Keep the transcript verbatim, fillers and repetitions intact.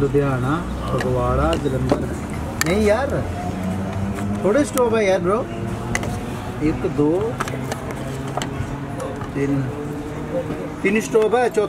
लुधियाना, फगवाड़ा, जलंधर। नहीं यार थोड़े स्टॉप है यार ब्रो, एक दो तीन तीन स्टॉप है। चौथा